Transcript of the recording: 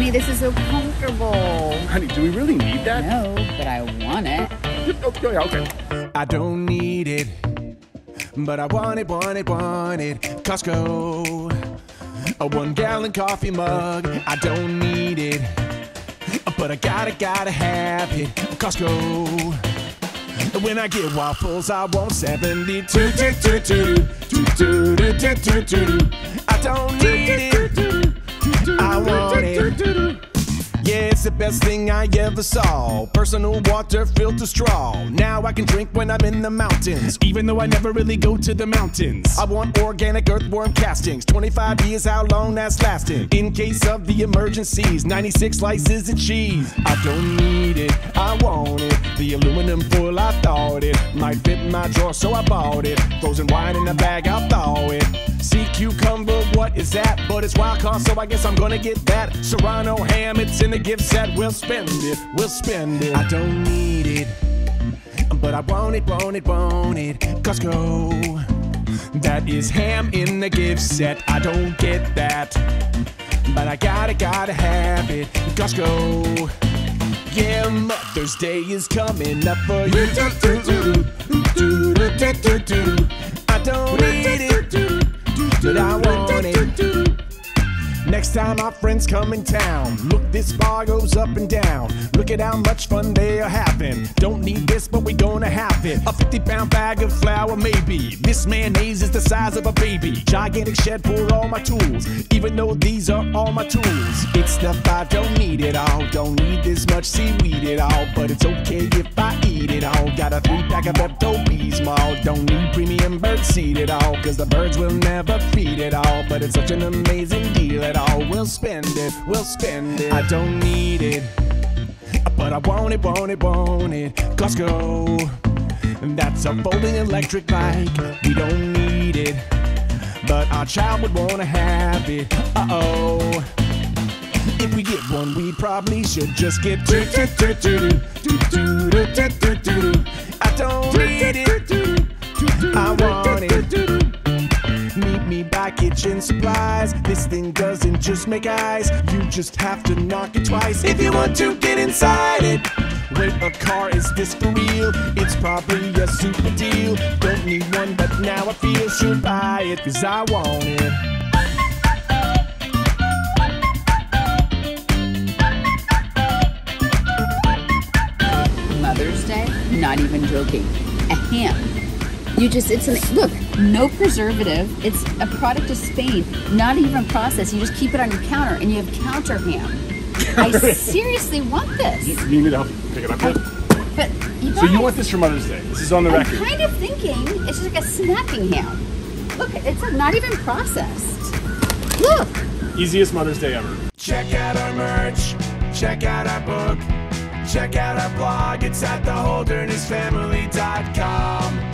Honey, this is so comfortable. Honey, do we really need that? No, but I want it. Okay, okay. I don't need it, but I want it, want it, want it. Costco, a 1 gallon coffee mug. I don't need it, but I gotta have it. Costco. When I get waffles, I want 72. I don't need it, I want it. Yeah, it's the best thing I ever saw. Personal water filter straw. Now I can drink when I'm in the mountains, even though I never really go to the mountains. I want organic earthworm castings. 25 years, how long that's lasting? In case of the emergencies, 96 slices of cheese. I don't need it, I want it. The aluminum foil, I thawed it. Might fit my drawer, so I bought it. Frozen wine in a bag, I'll thaw it. Sea cucumber, what is that? But it's wild caught, so I guess I'm gonna get that. Serrano ham, it's in the gift set. We'll spend it, we'll spend it. I don't need it, but I want it, want it, want it. Costco, that is ham in the gift set. I don't get that, but I gotta have it. Costco. Yeah, Mother's Day is coming up for you. I don't need it, but I want it. Next time our friends come in town, look, this bar goes up and down. Look at how much fun they're having. Don't need this, but we're gonna have it. A 50-pound bag of flour, maybe. This mayonnaise is the size of a baby. Gigantic shed for all my tools, even though these are all my tools. It's stuff I don't need at all. Don't need this much seaweed at all, but it's okay if I eat it all. Got a 3-pack of Pepto-Bismol. Don't need premium bird seed at all, cause the birds will never feed it all. But it's such an amazing deal at all. We'll spend it, we'll spend it. I don't need it, but I want it, want it, want it. Costco, that's a folding electric bike. We don't need it, but our child would wanna have it. Uh-oh. If we get one, we probably should just get two. I don't need it, I want it. Meet me by kitchen supplies. This thing doesn't just make eyes. You just have to knock it twice. If you want to get inside it. Wait, a car, is this for real? It's probably a super deal. Don't need one, but now I feel should buy it, cause I want it. Mother's Day? Not even joking. A ham. You just, it's an, look, no preservative. It's a product of Spain, not even processed. You just keep it on your counter and you have counter ham. I seriously want this. You need to help pick it up. But you guys, so you want this for Mother's Day? This is on the record. I'm kind of thinking it's just like a snacking ham. Look, it's not even processed. Look. Easiest Mother's Day ever. Check out our merch. Check out our book. Check out our blog. It's at theholdernessfamily.com.